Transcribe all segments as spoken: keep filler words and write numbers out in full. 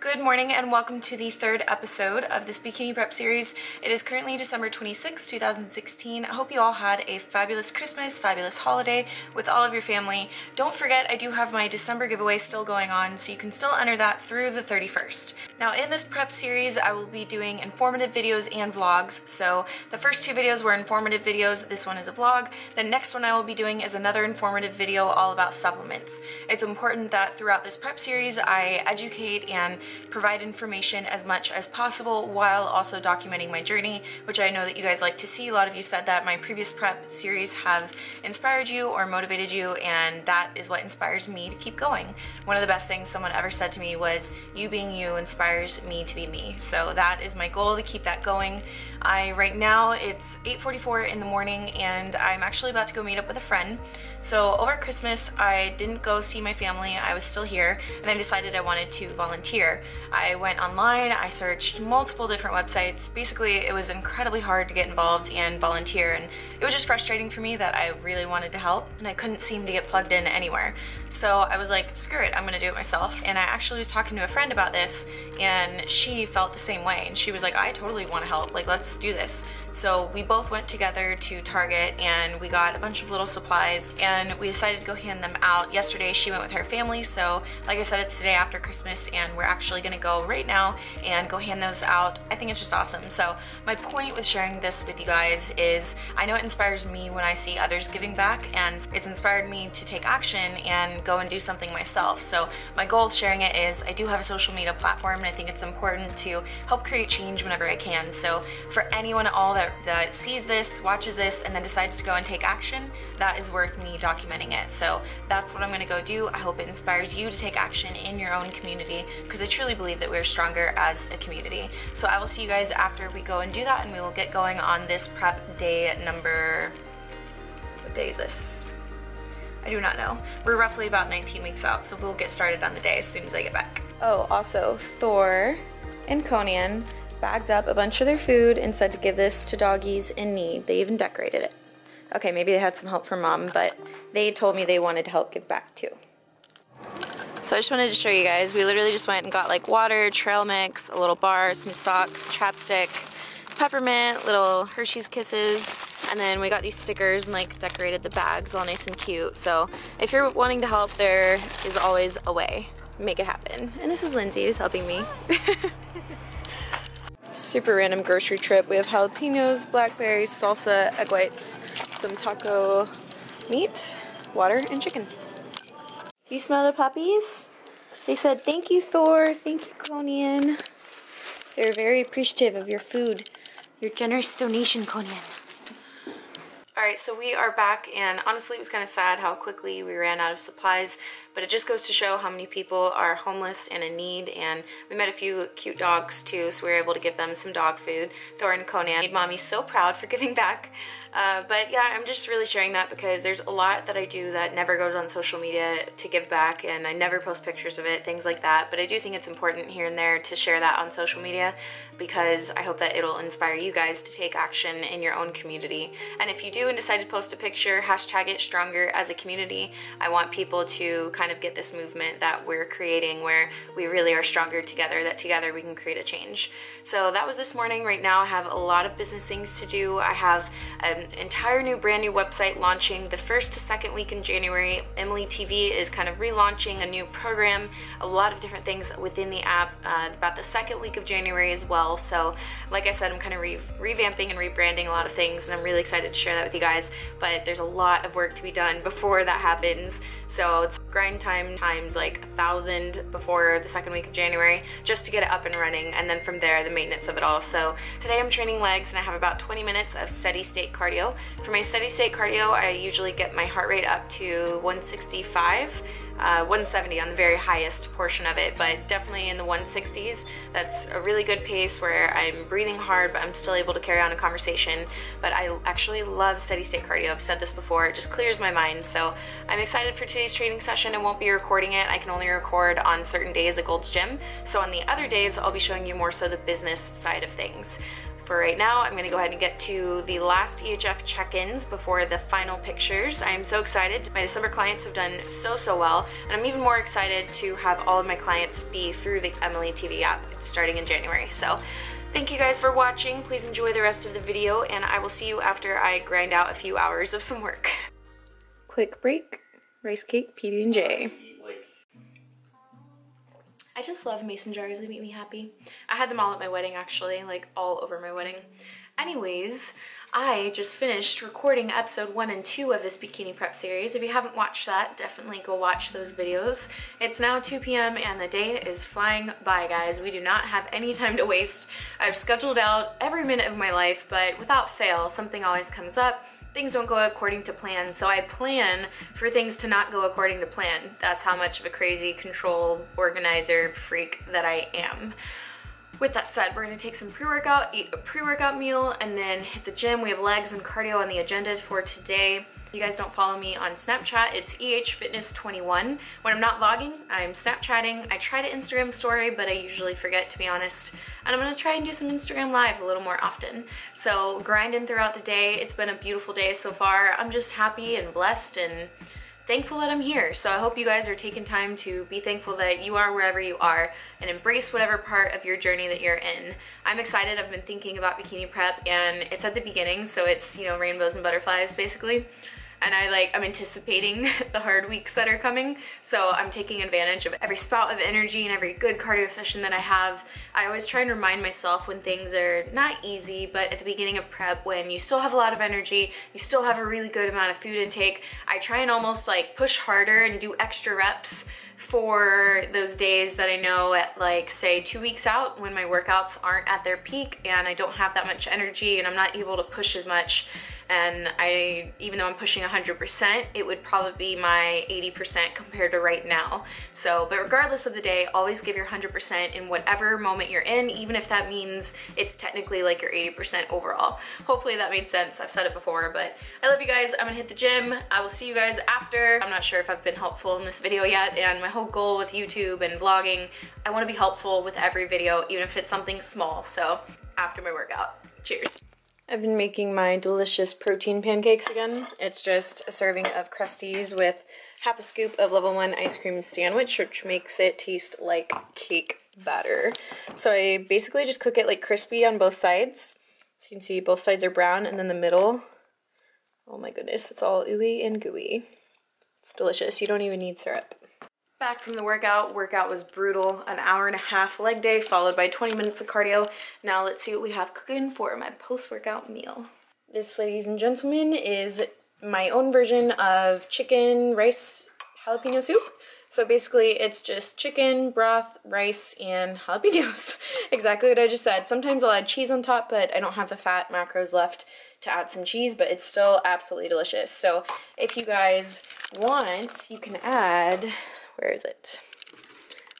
Good morning and welcome to the third episode of this bikini prep series. It is currently December twenty-sixth, two thousand sixteen. I hope you all had a fabulous Christmas, fabulous holiday with all of your family. Don't forget, I do have my December giveaway still going on, so you can still enter that through the thirty-first. Now in this prep series, I will be doing informative videos and vlogs. So the first two videos were informative videos, this one is a vlog. The next one I will be doing is another informative video all about supplements. It's important that throughout this prep series, I educate and provide information as much as possible while also documenting my journey, which I know that you guys like to see. A lot of you said that my previous prep series have inspired you or motivated you, and that is what inspires me to keep going. One of the best things someone ever said to me was, "You being you inspires me to be me." So that is my goal, to keep that going. I right now it's eight forty-four in the morning and I'm actually about to go meet up with a friend. So over Christmas I didn't go see my family, I was still here, and I decided I wanted to volunteer. I went online, I searched multiple different websites. Basically, it was incredibly hard to get involved and volunteer, and it was just frustrating for me that I really wanted to help and I couldn't seem to get plugged in anywhere. So I was like, screw it, I'm gonna do it myself. And I actually was talking to a friend about this and she felt the same way, and she was like, I totally want to help, like let's do this. So we both went together to Target and we got a bunch of little supplies and we decided to go hand them out. Yesterday she went with her family, so like I said, it's the day after Christmas and we're actually gonna go right now and go hand those out. I think it's just awesome. So my point with sharing this with you guys is I know it inspires me when I see others giving back, and it's inspired me to take action and go and do something myself. So my goal of sharing it is I do have a social media platform and I think it's important to help create change whenever I can. So for anyone at all that, that sees this, watches this, and then decides to go and take action, that is worth me documenting it. So that's what I'm gonna go do. I hope it inspires you to take action in your own community, because I truly believe that we're stronger as a community. So I will see you guys after we go and do that, and we will get going on this prep day number, what day is this? I do not know. We're roughly about nineteen weeks out, so we'll get started on the day as soon as I get back. Oh, also Thor and Conan bagged up a bunch of their food and said to give this to doggies in need. They even decorated it. Okay, maybe they had some help from mom, but they told me they wanted to help give back too. So I just wanted to show you guys, we literally just went and got like water, trail mix, a little bar, some socks, chapstick, peppermint, little Hershey's Kisses, and then we got these stickers and like decorated the bags all nice and cute. So if you're wanting to help, there is always a way. Make it happen. And this is Lindsay, who's helping me. Super random grocery trip. We have jalapenos, blackberries, salsa, egg whites, some taco meat, water, and chicken. You smell the puppies? They said, thank you, Thor. Thank you, Conan. They're very appreciative of your food, your generous donation, Conan. All right, so we are back, and honestly, it was kind of sad how quickly we ran out of supplies, but it just goes to show how many people are homeless and in need, and we met a few cute dogs, too, so we were able to give them some dog food. Thor and Conan made mommy so proud for giving back, uh, but yeah, I'm just really sharing that because there's a lot that I do that never goes on social media to give back, and I never post pictures of it, things like that, but I do think it's important here and there to share that on social media because I hope that it'll inspire you guys to take action in your own community. And if you do and decide to post a picture, hashtag it stronger as a community. I want people to kind of get this movement that we're creating where we really are stronger together, that together we can create a change. So that was this morning. Right now I have a lot of business things to do. I have an entire new brand new website launching the first to second week in January. Emily T V is kind of relaunching a new program, a lot of different things within the app uh, about the second week of January as well. So like I said, I'm kind of re revamping and rebranding a lot of things, and I'm really excited to share that with you guys, but there's a lot of work to be done before that happens. So it's grind time times like a thousand before the second week of January just to get it up and running, and then from there the maintenance of it all. So today I'm training legs and I have about twenty minutes of steady state cardio. For my steady state cardio, I usually get my heart rate up to one sixty-five. Uh, one seventy on the very highest portion of it, but definitely in the one sixties. That's a really good pace where I'm breathing hard, but I'm still able to carry on a conversation. But I actually love steady state cardio. I've said this before, it just clears my mind. So I'm excited for today's training session. I won't be recording it. I can only record on certain days at Gold's Gym. So on the other days, I'll be showing you more so the business side of things. for right now, I'm gonna go ahead and get to the last E H F check-ins before the final pictures. I am so excited. My December clients have done so, so well, and I'm even more excited to have all of my clients be through the Emily T V app starting in January. So thank you guys for watching. Please enjoy the rest of the video, and I will see you after I grind out a few hours of some work. Quick break, rice cake, P B and J. I just love mason jars, they make me happy. I had them all at my wedding actually, like all over my wedding. Anyways, I just finished recording episode one and two of this bikini prep series. If you haven't watched that, definitely go watch those videos. It's now two P M and the day is flying by, guys. We do not have any time to waste. I've scheduled out every minute of my life, but without fail, something always comes up. Things don't go according to plan, so I plan for things to not go according to plan. That's how much of a crazy control organizer freak that I am. With that said, we're gonna take some pre-workout, eat a pre-workout meal, and then hit the gym. We have legs and cardio on the agenda for today. If you guys don't follow me on Snapchat, it's E H fitness twenty-one. When I'm not vlogging, I'm Snapchatting. I try to Instagram story, but I usually forget, to be honest. And I'm gonna try and do some Instagram live a little more often. So grinding throughout the day. It's been a beautiful day so far. I'm just happy and blessed and thankful that I'm here. So I hope you guys are taking time to be thankful that you are wherever you are and embrace whatever part of your journey that you're in. I'm excited. I've been thinking about bikini prep, and it's at the beginning, so it's, you know, rainbows and butterflies basically. And I like, I'm anticipating the hard weeks that are coming, so I'm taking advantage of every spout of energy and every good cardio session that I have. I always try and remind myself when things are not easy, but at the beginning of prep, when you still have a lot of energy, you still have a really good amount of food intake, I try and almost like push harder and do extra reps for those days that I know at, like, say two weeks out, when my workouts aren't at their peak and I don't have that much energy and I'm not able to push as much. And I, even though I'm pushing one hundred percent, it would probably be my eighty percent compared to right now. So, but regardless of the day, always give your one hundred percent in whatever moment you're in, even if that means it's technically like your eighty percent overall. Hopefully that made sense. I've said it before, but I love you guys. I'm gonna hit the gym. I will see you guys after. I'm not sure if I've been helpful in this video yet, and my whole goal with YouTube and vlogging, I wanna be helpful with every video, even if it's something small. So, after my workout, cheers. I've been making my delicious protein pancakes again. It's just a serving of Crusties with half a scoop of Level One ice cream sandwich, which makes it taste like cake batter. So I basically just cook it like crispy on both sides. So you can see both sides are brown, and then the middle, oh my goodness, it's all ooey and gooey. It's delicious. You don't even need syrup. Back from the workout. Workout was brutal. An hour and a half leg day followed by twenty minutes of cardio. Now let's see what we have cooking for my post-workout meal. This, ladies and gentlemen, is my own version of chicken rice jalapeno soup. So basically it's just chicken, broth, rice, and jalapenos. Exactly what I just said. Sometimes I'll add cheese on top, but I don't have the fat macros left to add some cheese, but it's still absolutely delicious. So if you guys want, you can add... Where is it?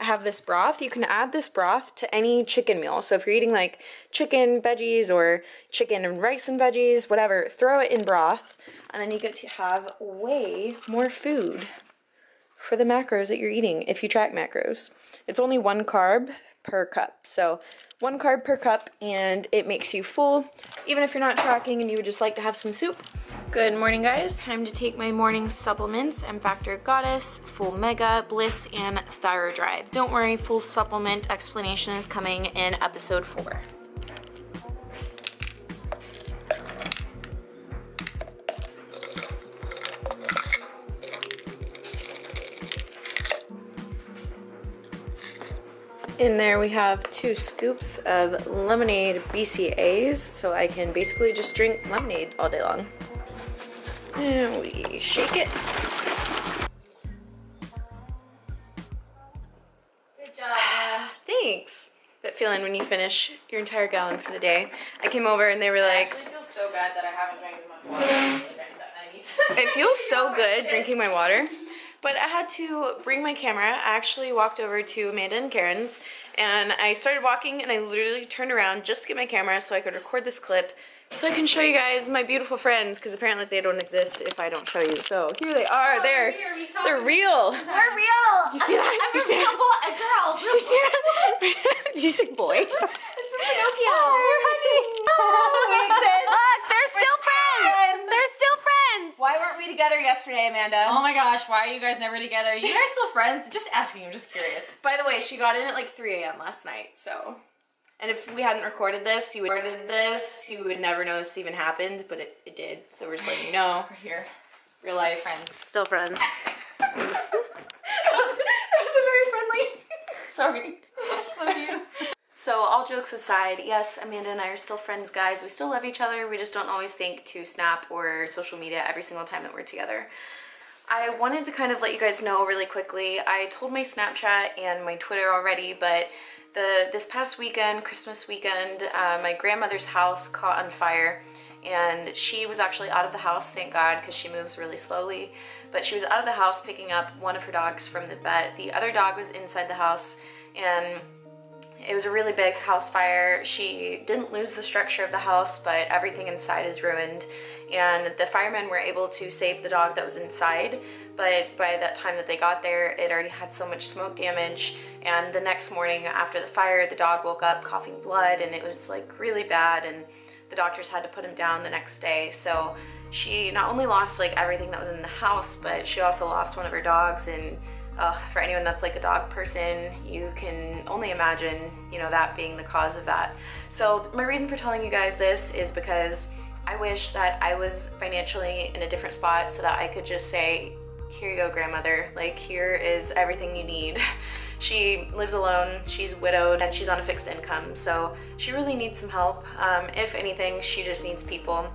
I have this broth. You can add this broth to any chicken meal. So if you're eating like chicken, veggies, or chicken and rice and veggies, whatever, throw it in broth, and then you get to have way more food for the macros that you're eating, if you track macros. It's only one carb per cup. So one carb per cup, and it makes you full, even if you're not tracking and you would just like to have some soup. Good morning, guys. Time to take my morning supplements. M Factor Goddess, Full Mega, Bliss, and ThyroDrive. Don't worry, full supplement explanation is coming in episode four. In there we have two scoops of lemonade B C As, so I can basically just drink lemonade all day long. And we shake it. Good job. Uh, thanks. That feeling when you finish your entire gallon for the day. I came over and they were like, I actually feel so bad that I haven't drank enough water. I need to. It feels so good drinking my water. But I had to bring my camera. I actually walked over to Amanda and Karen's, and I started walking, and I literally turned around just to get my camera so I could record this clip, so I can show you guys my beautiful friends, because apparently they don't exist if I don't show you. So here they are. Oh, they're are they're real. We're real. You see that? I'm you a real boy. A girl. Real you see that? Did you say boy? It's from Pinocchio. Oh, you're hugging. Amanda. Oh my gosh, why are you guys never together? Are you guys still friends? Just asking, I'm just curious. By the way, she got in at like three A M last night, so. And if we hadn't recorded this, you would recorded this, you would never know this even happened, but it, it did. So we're just letting you know. We're here. Real life. Still friends. Still friends. That was, that was a very friendly. Sorry. Love you. So all jokes aside, yes, Amanda and I are still friends, guys. We still love each other. We just don't always think to snap or social media every single time that we're together. I wanted to kind of let you guys know really quickly. I told my Snapchat and my Twitter already, but the this past weekend, Christmas weekend, uh, my grandmother's house caught on fire. And she was actually out of the house, thank God, because she moves really slowly. But she was out of the house picking up one of her dogs from the vet. The other dog was inside the house, and it was a really big house fire. She didn't lose the structure of the house, but everything inside is ruined. And the firemen were able to save the dog that was inside, but by that time that they got there, it already had so much smoke damage. And the next morning after the fire, the dog woke up coughing blood, and it was like really bad, and the doctors had to put him down the next day. So she not only lost like everything that was in the house, but she also lost one of her dogs. And uh, for anyone that's like a dog person, you can only imagine, you know, that being the cause of that. So my reason for telling you guys this is because I wish that I was financially in a different spot so that I could just say, here you go, grandmother, like here is everything you need. She lives alone, she's widowed, and she's on a fixed income, so she really needs some help. Um, if anything, she just needs people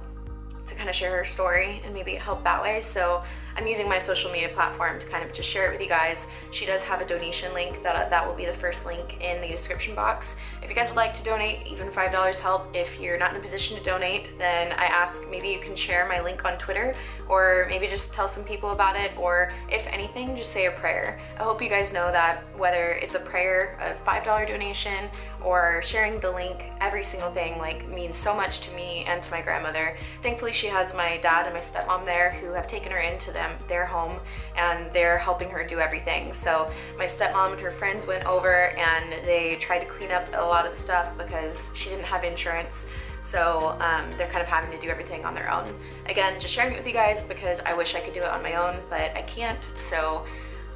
to kind of share her story and maybe help that way. So I'm using my social media platform to kind of just share it with you guys. She does have a donation link. That, that will be the first link in the description box. If you guys would like to donate, even five dollars help. If you're not in a position to donate, then I ask maybe you can share my link on Twitter, or maybe just tell some people about it, or if anything, just say a prayer. I hope you guys know that whether it's a prayer, a five dollar donation, or sharing the link, every single thing like means so much to me and to my grandmother. Thankfully, she has my dad and my stepmom there who have taken her into the their home, and they're helping her do everything. So my stepmom and her friends went over and they tried to clean up a lot of the stuff because she didn't have insurance. So um, they're kind of having to do everything on their own. Again, just sharing it with you guys because I wish I could do it on my own, but I can't. So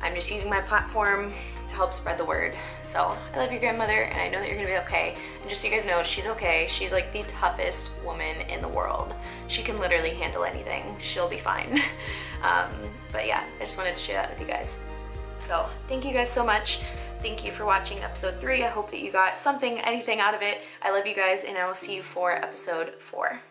I'm just using my platform to help spread the word. So I love your grandmother, and I know that you're gonna be okay. And just so you guys know, she's okay. She's like the toughest woman in the world. She can literally handle anything. She'll be fine. Um, but yeah, I just wanted to share that with you guys. So thank you guys so much. Thank you for watching episode three. I hope that you got something, anything out of it. I love you guys, and I will see you for episode four.